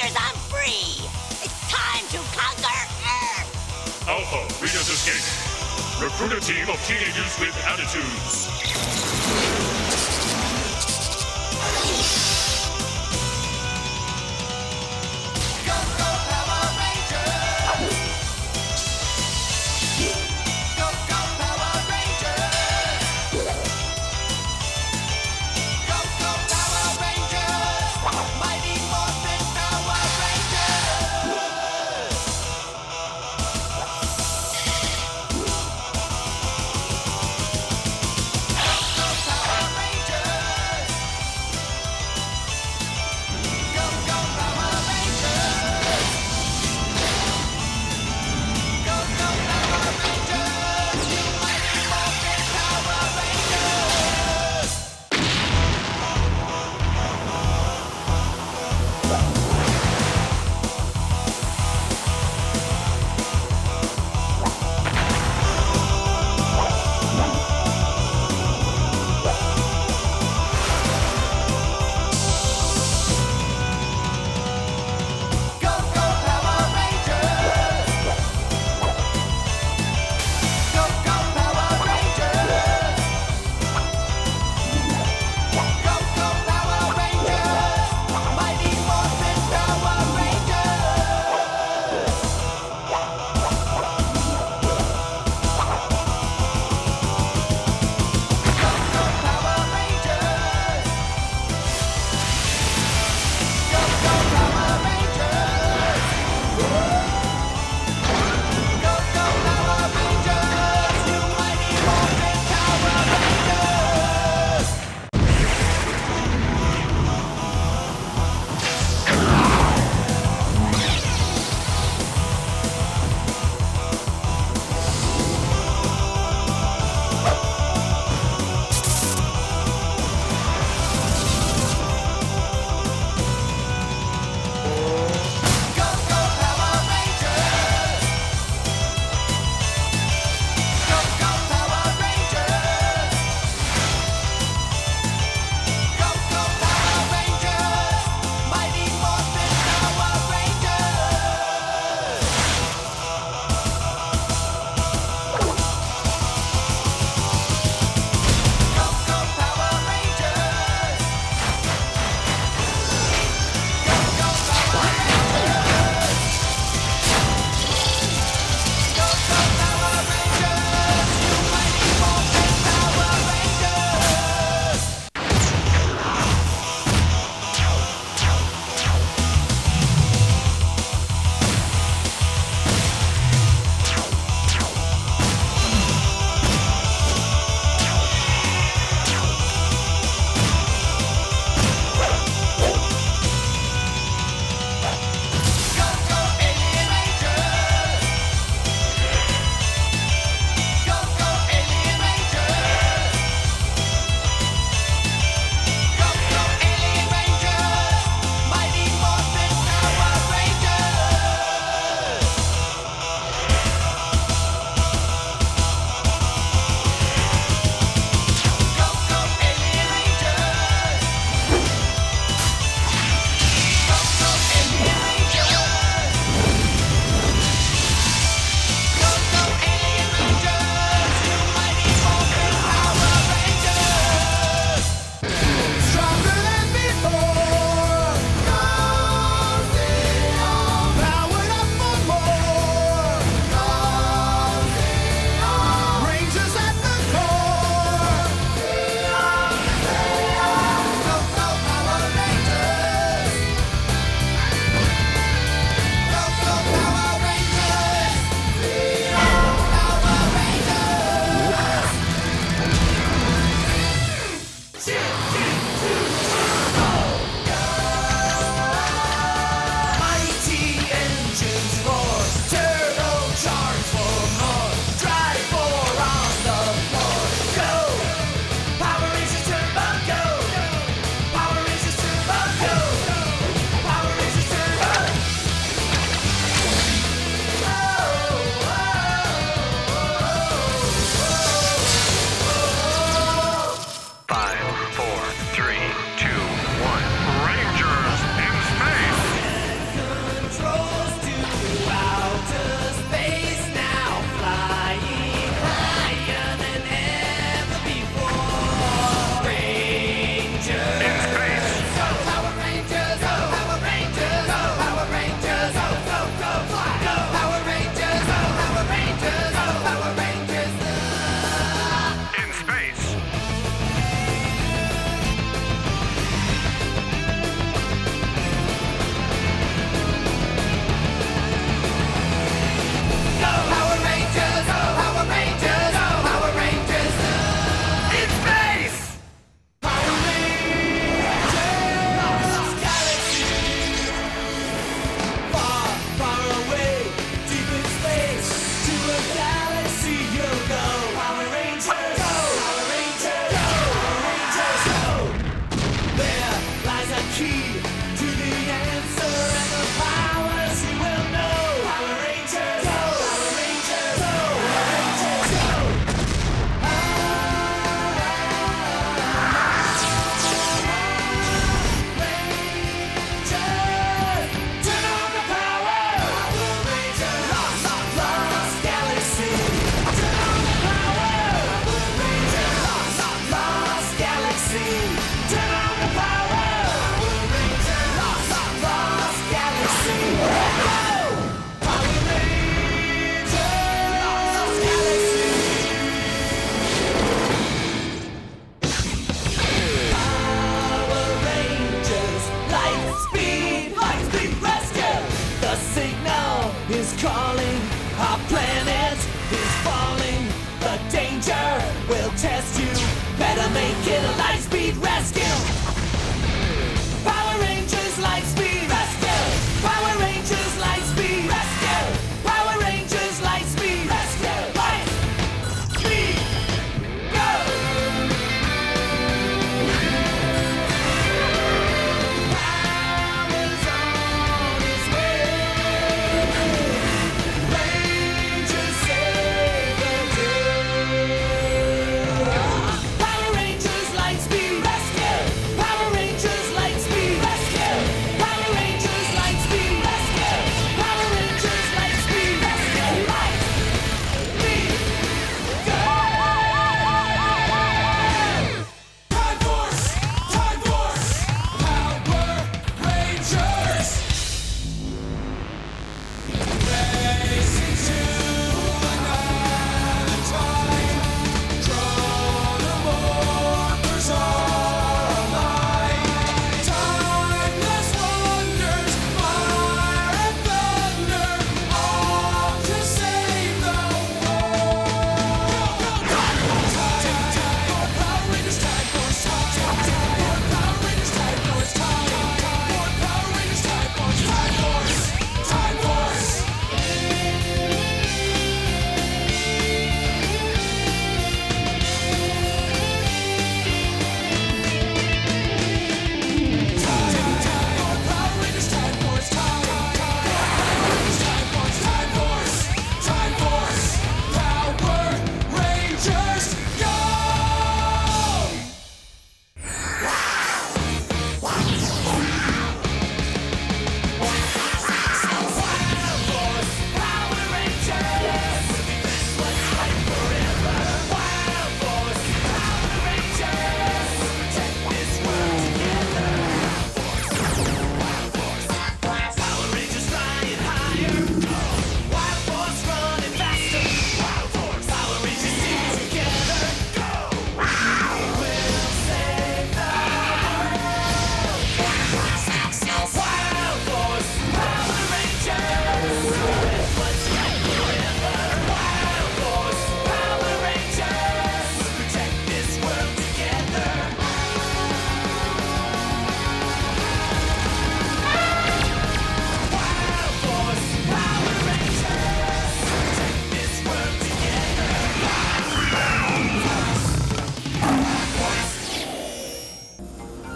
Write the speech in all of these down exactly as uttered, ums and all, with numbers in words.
years I'm free. It's time to conquer Earth. Alpha, we just escaped. Recruit a team of teenagers with attitudes. Go, go, Power Rangers! Go, go, Power Rangers! Go, go, Power Rangers! Mighty Morphin Power Rangers! galaxy. Turn on the power. Power Rangers. Lost, lost, lost galaxy. Go! Power Rangers. Lost, lost galaxy. Power Rangers. Light speed. Light speed rescue. The signal is calling. Our planet is falling. The danger will test you. Better make it a light speed rescue. Power Rangers light speed rescue. Power Rangers light speed rescue. Power Rangers light speed rescue. Light speed go. Power's on its way. Rangers save the day.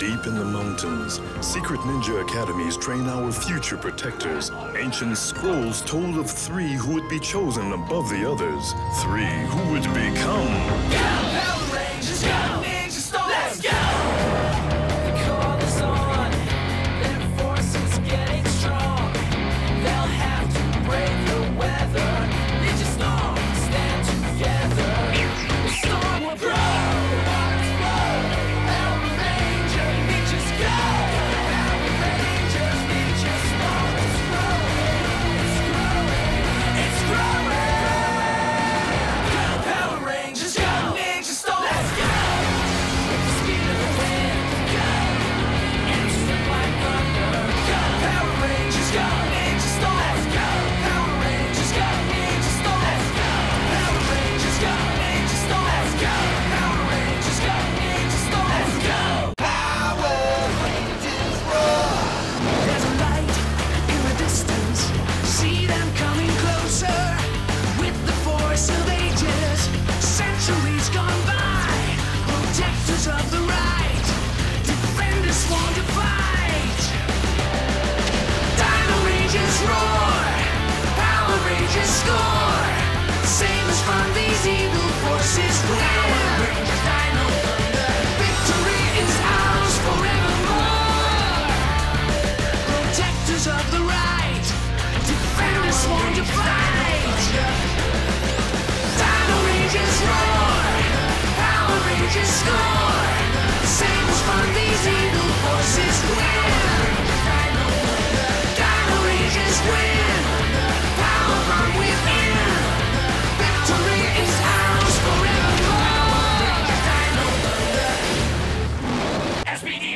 Deep in the mountains, secret ninja academies train our future protectors. Ancient scrolls told of three who would be chosen above the others. Three who would become... Go! Power Rangers, go! Ninja Storm, let's go! The call is on. Their force is getting strong. They'll have to break the weather. Ninja Storm, stand together. The storm will grow. Power Rangers, go! Ninja Storm, let's go!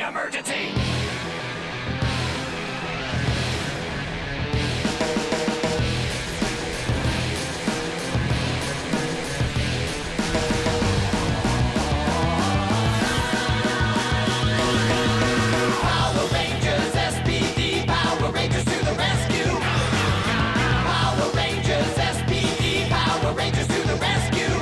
emergency! Power Rangers, S P D, Power Rangers to the rescue! Power Rangers, S P D, Power Rangers to the rescue!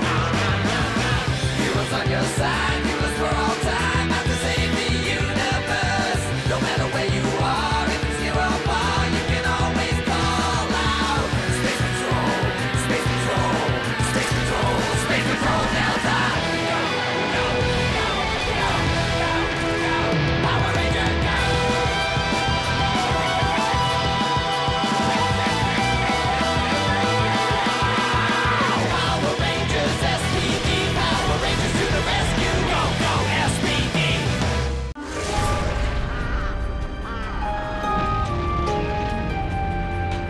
Heroes on your side, heroes for all time, out to save the universe. No matter where you are, if it's zero bar, you can always call out. Space Patrol, Space Patrol, Space Patrol, Space Patrol Delta. Go, go, go, go, go, go. Power Ranger, go! Power Rangers, S P D, Power Rangers to the rescue. Go, go, S P D. Go Rangers, go Rangers,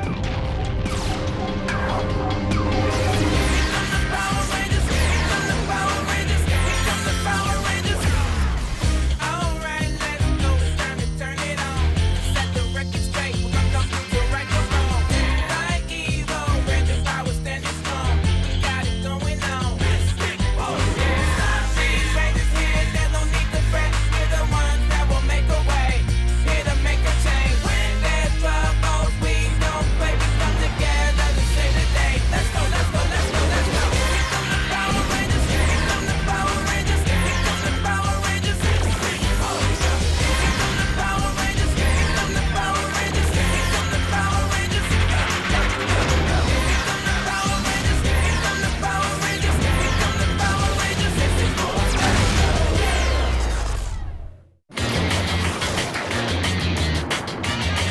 go, go, go! Go Rangers, go Rangers, go, go, go! Power Rangers, Operation Overdrive. Power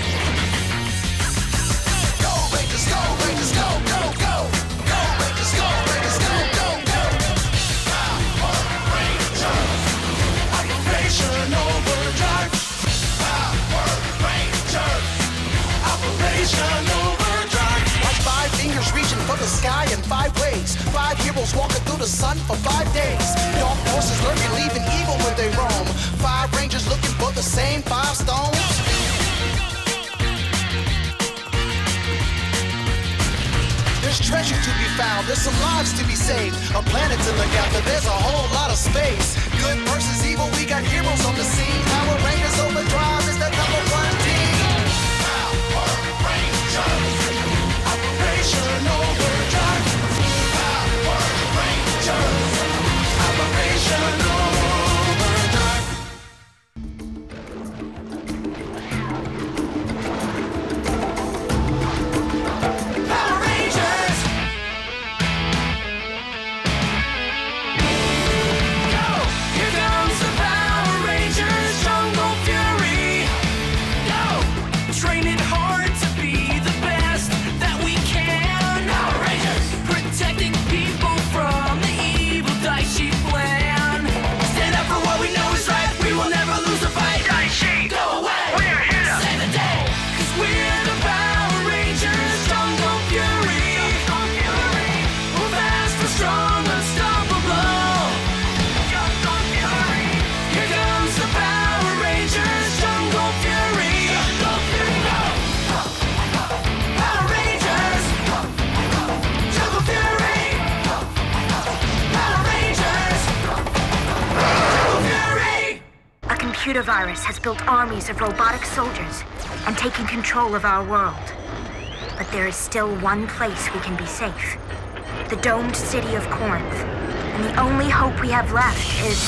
Rangers, Operation Overdrive. My five fingers reaching for the sky in five ways. Five heroes walking through the sun for five days. Dark forces lurking, leaving evil when they roam. Five Rangers looking for the same five stones. There's treasure to be found, there's some lives to be saved, a planet to look after, there's a whole lot of space. Good versus evil, we got heroes on the scene. Power Rangers Overdrive is the number one team. Power Rangers, Operation Overdrive. Power Rangers, Operation Overdrive. Power Rangers! Go! Here comes the Power Rangers, Jungle Fury. Go! Training hard to be the best that we can. Power Rangers! Protecting people from the evil Daichi plan. Stand up for what we know is right. We will never lose a fight. Daichi! Go away! We're here! Save the day! Cause we're the Power Rangers, Jungle Fury. Jungle Fury! We're fast, we're strong, unstoppable. Here comes the Power Rangers, Jungle Fury. Power Rangers, Jungle Fury. Power Rangers, Jungle Fury. A computer virus has built armies of robotic soldiers and taken control of our world. But there is still one place we can be safe. The domed city of Corinth. And the only hope we have left is...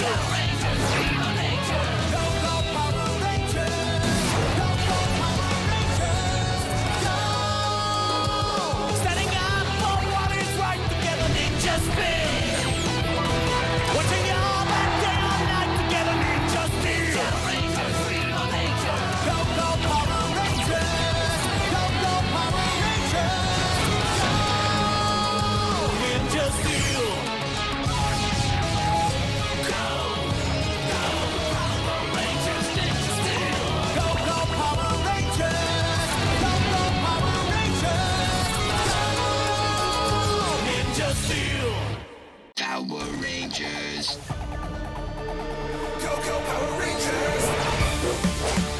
Power Rangers. Go, go, Power Rangers!